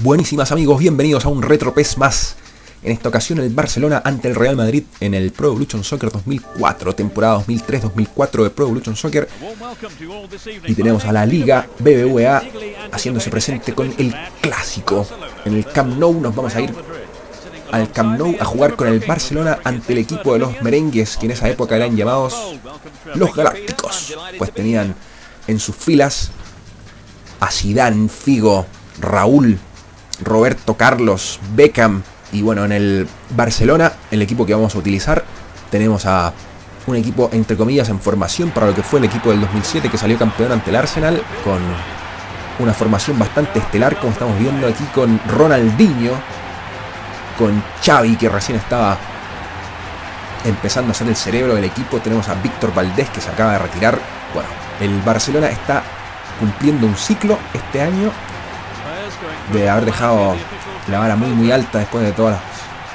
Buenísimas amigos, bienvenidos a un retropés más. En esta ocasión el Barcelona ante el Real Madrid en el Pro Evolution Soccer 2004, temporada 2003-2004 de Pro Evolution Soccer. Y tenemos a la Liga BBVA haciéndose presente con el Clásico. En el Camp Nou nos vamos a ir al Camp Nou a jugar con el Barcelona ante el equipo de los merengues, que en esa época eran llamados los Galácticos. Pues tenían en sus filas a Zidane, Figo, Raúl, Roberto Carlos, Beckham. Y bueno, en el Barcelona, el equipo que vamos a utilizar, tenemos a un equipo entre comillas en formación para lo que fue el equipo del 2007 que salió campeón ante el Arsenal, con una formación bastante estelar, como estamos viendo aquí, con Ronaldinho, con Xavi, que recién estaba empezando a ser el cerebro del equipo. Tenemos a Víctor Valdés, que se acaba de retirar. Bueno, el Barcelona está cumpliendo un ciclo este año de haber dejado la vara muy alta después de todas las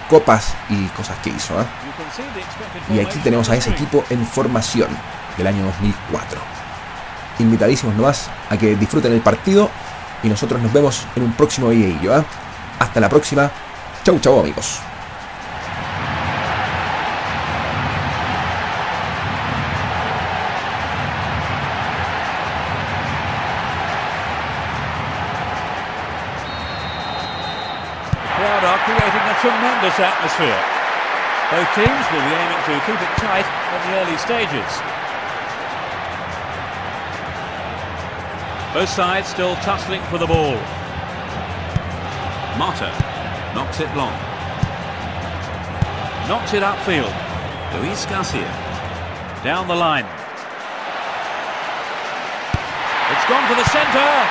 copas y cosas que hizo, ¿eh? Y aquí tenemos a ese equipo en formación del año 2004. Invitadísimos nomás a que disfruten el partido y nosotros nos vemos en un próximo videillo, ¿eh? Hasta la próxima. Chau, chau, amigos. Creating a tremendous atmosphere. Both teams will be aiming to keep it tight in the early stages. Both sides still tussling for the ball. Mata knocks it long. Knocks it upfield. Luis Garcia. Down the line. It's gone for the centre.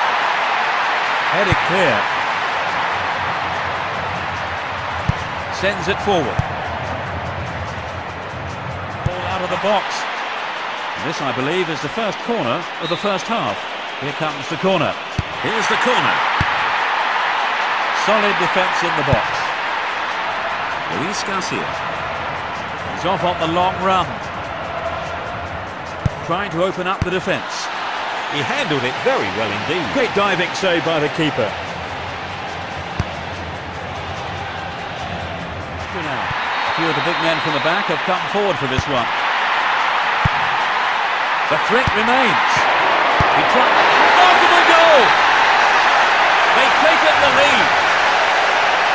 Headed clear. Sends it forward. Ball out of the box. And this, I believe, is the first corner of the first half. Here comes the corner. Here's the corner. Solid defence in the box. Luis Garcia. He's off on the long run. Trying to open up the defence. He handled it very well indeed. Great diving save by the keeper. A few of the big men from the back have come forward for this one. The threat remains. He tried. Remarkable goal! They take up the lead.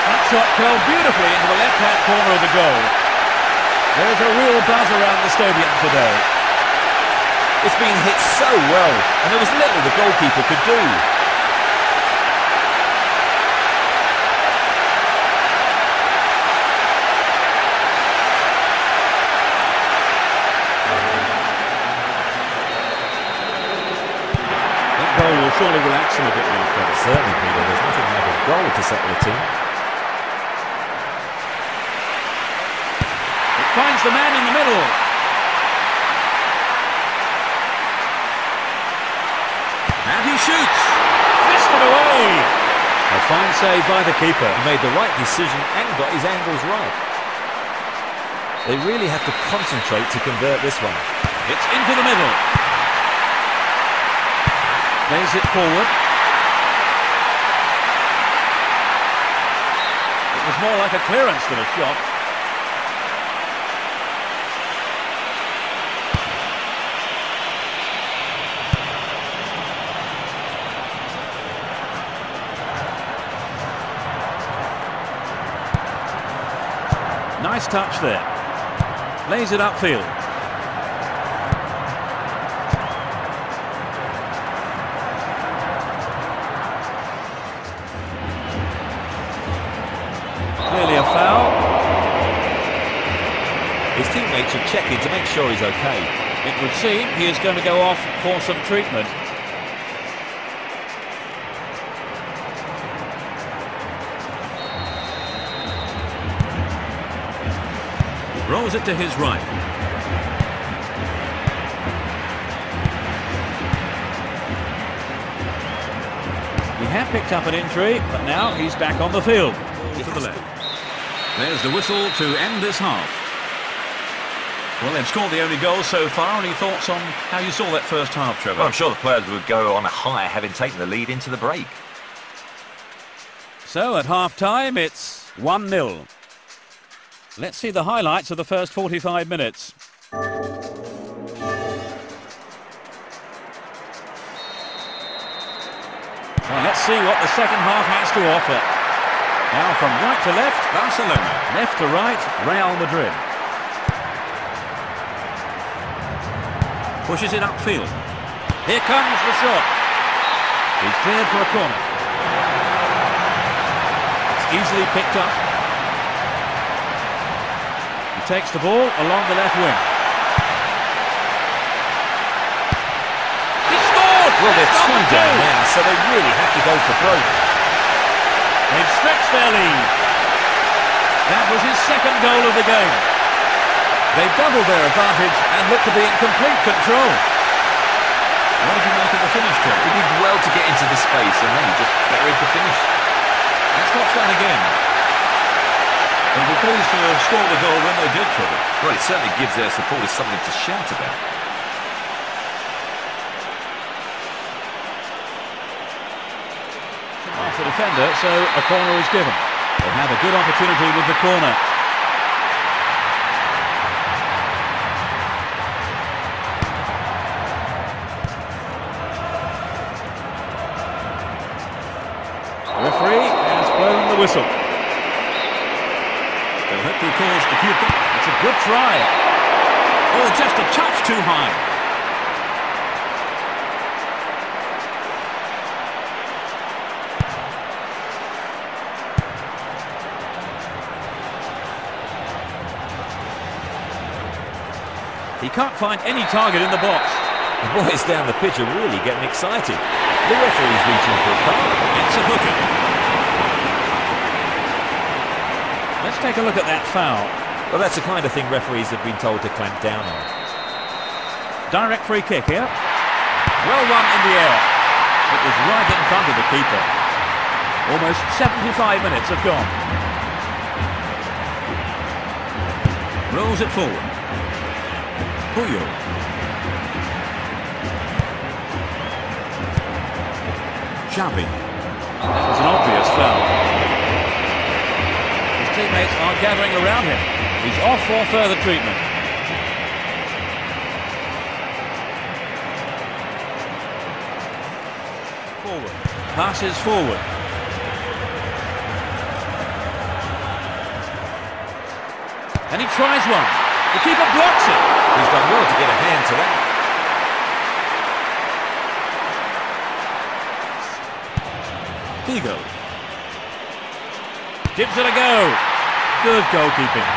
That shot curled beautifully into the left-hand corner of the goal. There is a real buzz around the stadium today. It's been hit so well, and there was little the goalkeeper could do. Surely relax him a bit more. But certainly, Peter, there's nothing like a goal to settle a team. It finds the man in the middle. And he shoots. Fisted away. A fine save by the keeper. He made the right decision and got his angles right. They really have to concentrate to convert this one. It's into the middle. Lays it forward. It was more like a clearance than a shot. Nice touch there. Lays it upfield. Should check in to make sure he's okay. It would seem he is going to go off for some treatment. Rolls it to his right. He had picked up an injury, but now he's back on the field. To the left. There's the whistle to end this half. Well, they've scored the only goal so far. Any thoughts on how you saw that first half, Trevor? Well, I'm sure the players would go on a high, having taken the lead into the break. So at half-time, it's 1-0. Let's see the highlights of the first 45 minutes. Well, let's see what the second half has to offer. Now from right to left, Barcelona. Left to right, Real Madrid. Pushes it upfield. Here comes the shot. He's cleared for a corner. It's easily picked up. He takes the ball along the left wing. He scored! Well, they're two down now, so they really have to go for broke. They've stretched their lead. That was his second goal of the game. They've doubled their advantage and look to be in complete control. What did you make of the finish, Joe? He did well to get into the space and then he just buried the finish. Let's watch that again. They'll be pleased to score the goal when they did trouble. Well, it certainly gives their supporters something to shout about. Off the defender, so a corner is given. They'll have a good opportunity with the corner. Whistle. They'll hope he calls the cue. It's a good try. Oh, just a touch too high. He can't find any target in the box. The boys down the pitch are really getting excited. The referee's reaching for a card. It's a hooker. Let's take a look at that foul. Well, that's the kind of thing referees have been told to clamp down on. Direct free kick here. Well run in the air. It was right in front of the keeper. Almost 75 minutes have gone. Rolls it forward. Puyol. Xavi. That was an obvious foul. Teammates are gathering around him. He's off for further treatment. Forward. Passes forward. And he tries one. The keeper blocks it. He's done well to get a hand to that. Figo. Gives it a go. Good goalkeeping.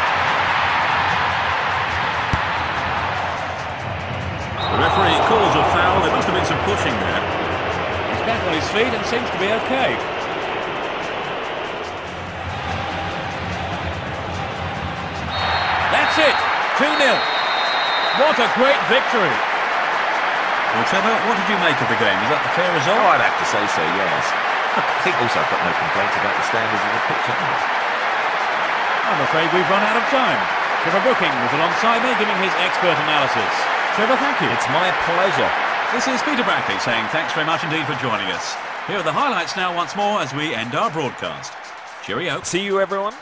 The referee calls a foul. There must have been some pushing there. He's back on his feet and seems to be okay. That's it. 2-0. What a great victory. Well, Trevor, what did you make of the game? Is that the fair result? Oh, I'd have to say so, yes. I think also I've got no complaints about the standards of the pitch. I'm afraid we've run out of time. Trevor Brooking was alongside me giving his expert analysis. Trevor, thank you. It's my pleasure. This is Peter Brackley saying thanks very much indeed for joining us. Here are the highlights now once more as we end our broadcast. Cheerio. See you, everyone.